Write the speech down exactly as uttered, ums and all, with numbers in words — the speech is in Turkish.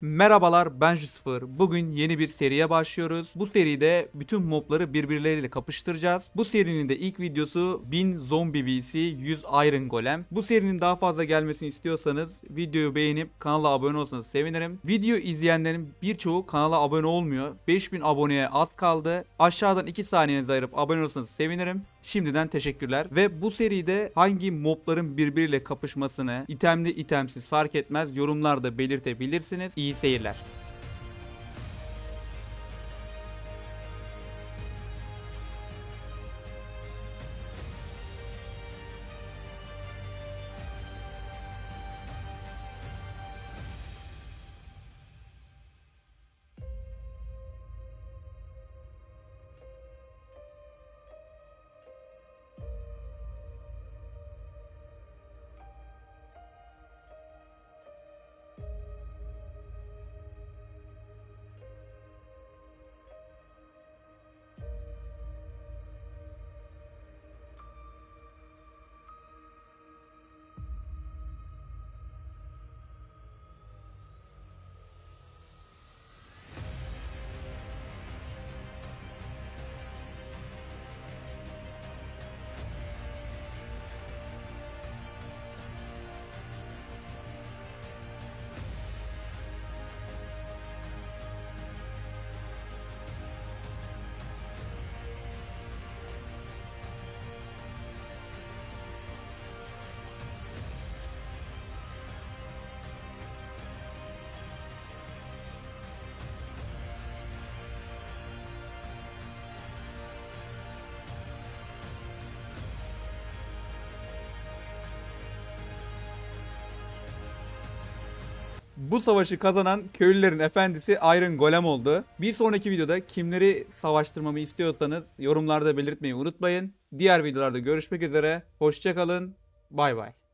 Merhabalar, ben Jucifer. Bugün yeni bir seriye başlıyoruz. Bu seride bütün mobları birbirleriyle kapıştıracağız. Bu serinin de ilk videosu bin zombi vs yüz İron Golem. Bu serinin daha fazla gelmesini istiyorsanız videoyu beğenip kanala abone olsanız sevinirim. Video izleyenlerin birçoğu kanala abone olmuyor. beş bin aboneye az kaldı. Aşağıdan iki saniyenizi ayırıp abone olsanız sevinirim. Şimdiden teşekkürler. Ve bu seride hangi mobların birbiriyle kapışmasını itemli itemsiz fark etmez yorumlarda belirtebilirsiniz. İyi seyirler. Bu savaşı kazanan köylülerin efendisi İron Golem oldu. Bir sonraki videoda kimleri savaştırmamı istiyorsanız yorumlarda belirtmeyi unutmayın. Diğer videolarda görüşmek üzere. Hoşça kalın. Bay bay.